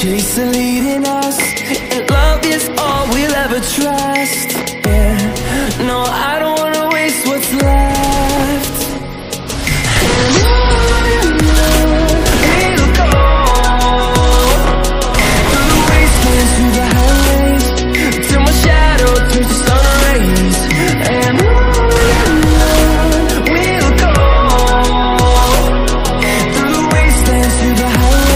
Chasing, leading us, and love is all we'll ever trust. Yeah, no, I don't wanna waste what's left. And on it'll go through the wastelands, through the highways, till my shadow turns to sun rays. And on it'll go through the wastelands, through the highways.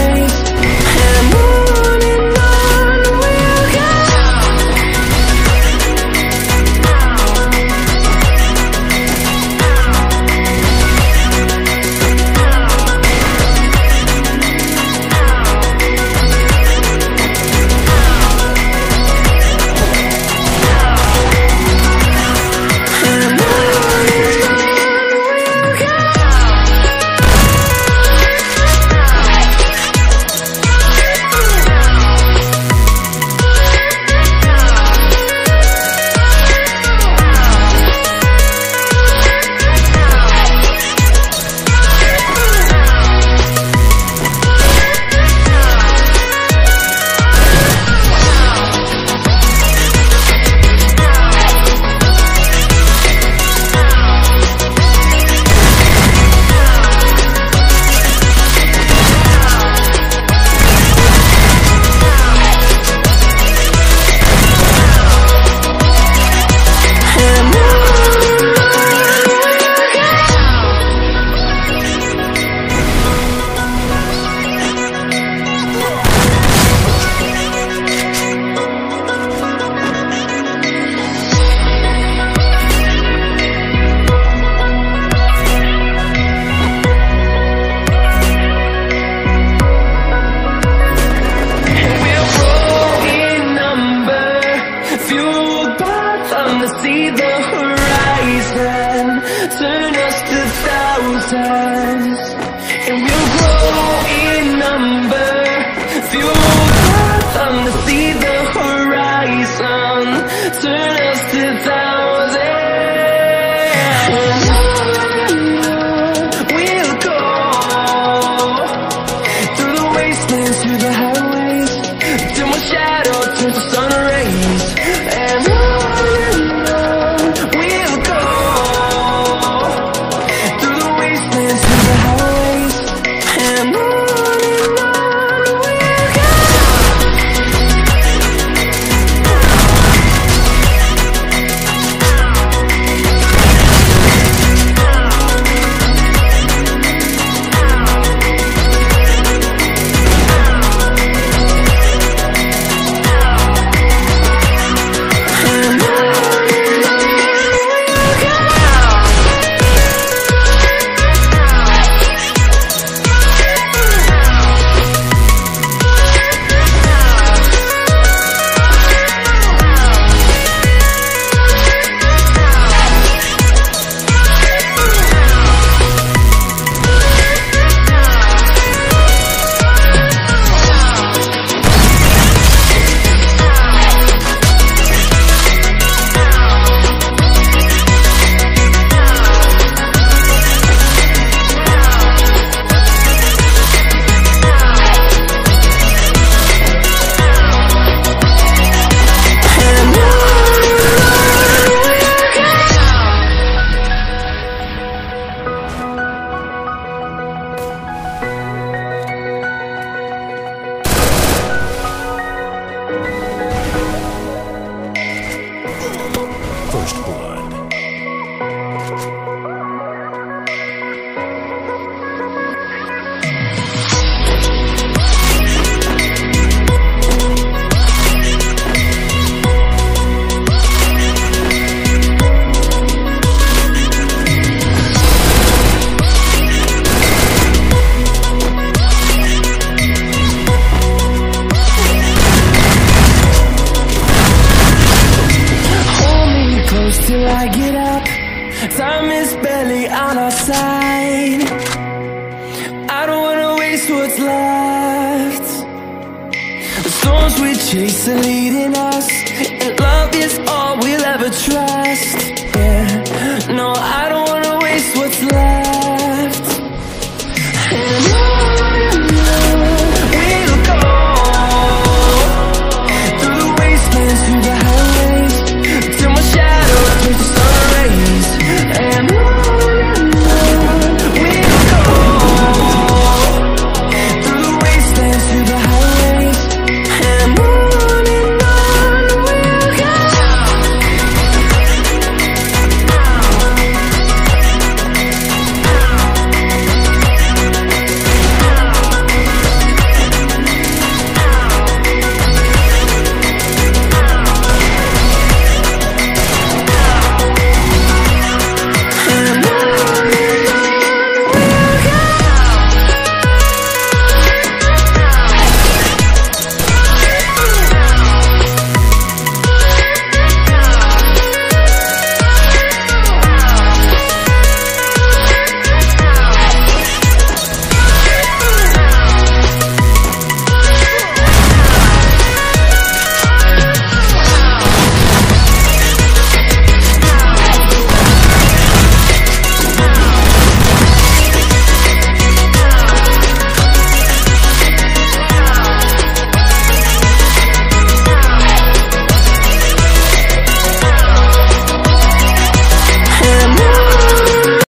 Chasing, leading us.